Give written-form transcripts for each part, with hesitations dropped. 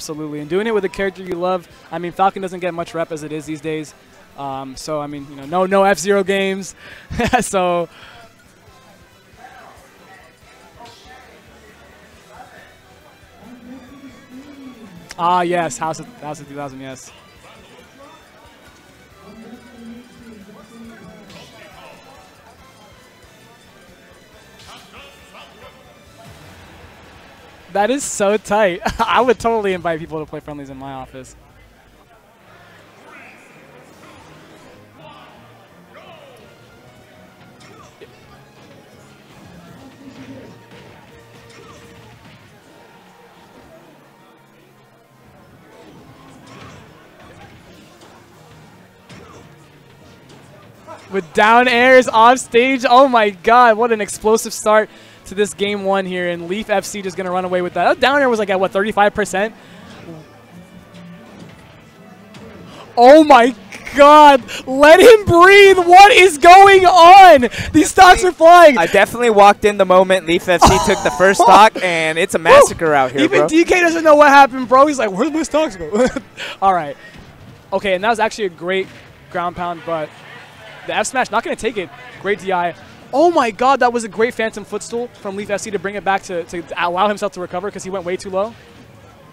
Absolutely, and doing it with a character you love. I mean, Falcon doesn't get much rep as it is these days. So I mean, you know, no F-Zero games. So. Ah, yes, House of 2000, yes. That is so tight. I would totally invite people to play friendlies in my office. With down airs off stage. Oh my God, what an explosive start to this game one here, and Leaf FC just going to run away with that. That down air was like at what, 35%? Oh my God, let him breathe. What is going on? These stocks are flying. I definitely walked in the moment Leaf FC took the first stock, and it's a massacre out here. Even bro. DK doesn't know what happened, bro. He's like, where'd my stocks go? All right. Okay, and that was actually a great ground pound, but the F smash, not going to take it. Great DI. Oh my God, that was a great phantom footstool from Leaf FC to bring it back to allow himself to recover because he went way too low.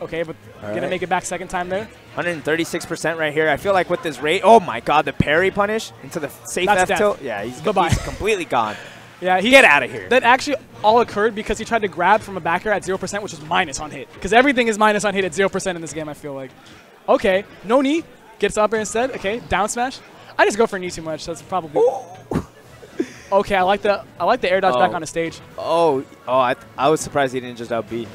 Okay, but going to make it back second time there. 136% right here. I feel like with this rate, oh my God, the parry punish into the safe F tilt. Yeah, he's completely gone. Yeah, get out of here. That actually all occurred because he tried to grab from a backer at 0%, which was minus on hit. Because everything is minus on hit at 0% in this game, I feel like. Okay, no knee. Gets up there instead. Okay, down smash. I just go for knee too much. That's probably... Ooh. Okay, I like the air dodge back on the stage. I was surprised he didn't just out B.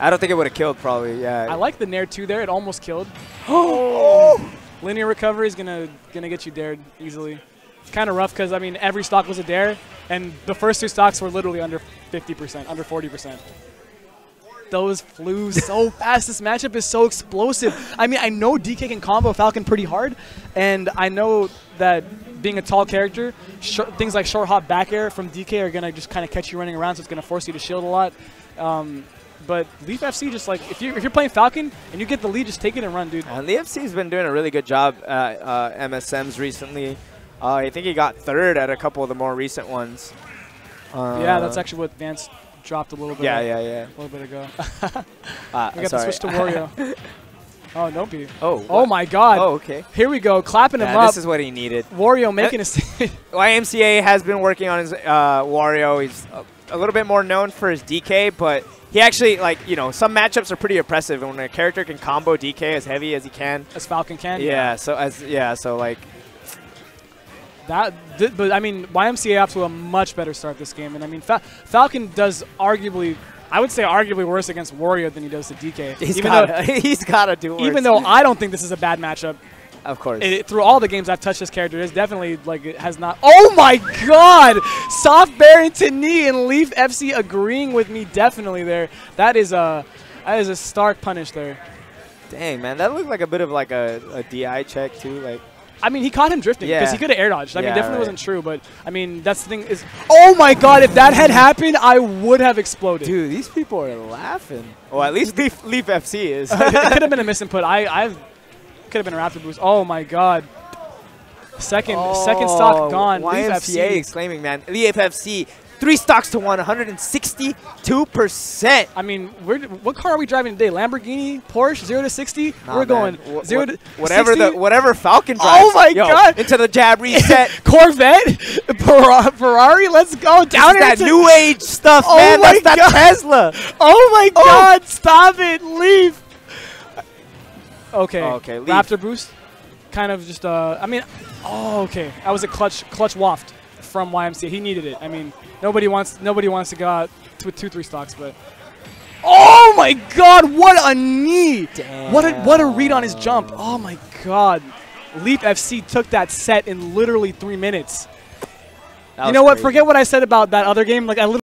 I don't think it would have killed probably. Yeah. I like the nair too there. It almost killed. Oh. Linear recovery is gonna get you dared easily. It's kind of rough because I mean every stock was a dare, and the first two stocks were literally under 50%, under 40%. Those flew so fast. This matchup is so explosive. I mean, I know DK can combo Falcon pretty hard, and I know that being a tall character, things like short hop back air from DK are going to just kind of catch you running around, so it's going to force you to shield a lot. But Leaf FC just like, if you're playing Falcon and you get the lead, just take it and run, dude. Leaf FC's been doing a really good job at MSMs recently. I think he got third at a couple of the more recent ones. Yeah, that's actually what Vance... dropped a little bit. Yeah. A little bit ago. We got to switch to Wario. Oh, don't be. Oh my God. Oh, okay. Here we go. Clapping him up. This is what he needed. Wario making a save. YMCA has been working on his Wario. He's a little bit more known for his DK, but he actually, like, you know, some matchups are pretty oppressive, and when a character can combo DK as heavy as he can, as Falcon can. Yeah. So like. But I mean, YMCA up to a much better start this game, and I mean, Falcon does arguably, I would say arguably worse against Wario than he does to DK. He's got to do worse. Even though I don't think this is a bad matchup. Of course. Through all the games I've touched this character, it's definitely like it has not. Oh my God! Soft bearing to knee, and Leaf FC agreeing with me definitely there. That is a stark punish there. Dang man, that looked like a bit of like a DI check too, like. I mean, he caught him drifting because he could have air dodged. I mean, definitely wasn't true, but I mean, that's the thing is, oh my God, if that had happened, I would have exploded. Dude, these people are laughing. Well, at least Leaf FC is. It could have been a misinput. I could have been a rapid boost. Oh my God. Second stock gone. YMCA exclaiming, man. Leaf FC, 3 stocks to 1, 162%. I mean, what car are we driving today? Lamborghini, Porsche, 0 to 60. Nah, we're going whatever Falcon drives. Oh my God! Into the jab reset. Corvette, Ferrari. Let's go down here. That new age stuff, man. That's that Tesla. Oh my God! Stop it, Leaf. Okay. Okay. Leaf. Raptor boost. Kind of just. I mean. Oh, okay. That was a clutch waft from YMCA. He needed it. I mean, nobody wants to go out with 2-3 stocks, but oh my God, what a knee! Damn. What a read on his jump. Oh my God. Leaf FC took that set in literally 3 minutes. You know what? Forget what I said about that other game. Like I literally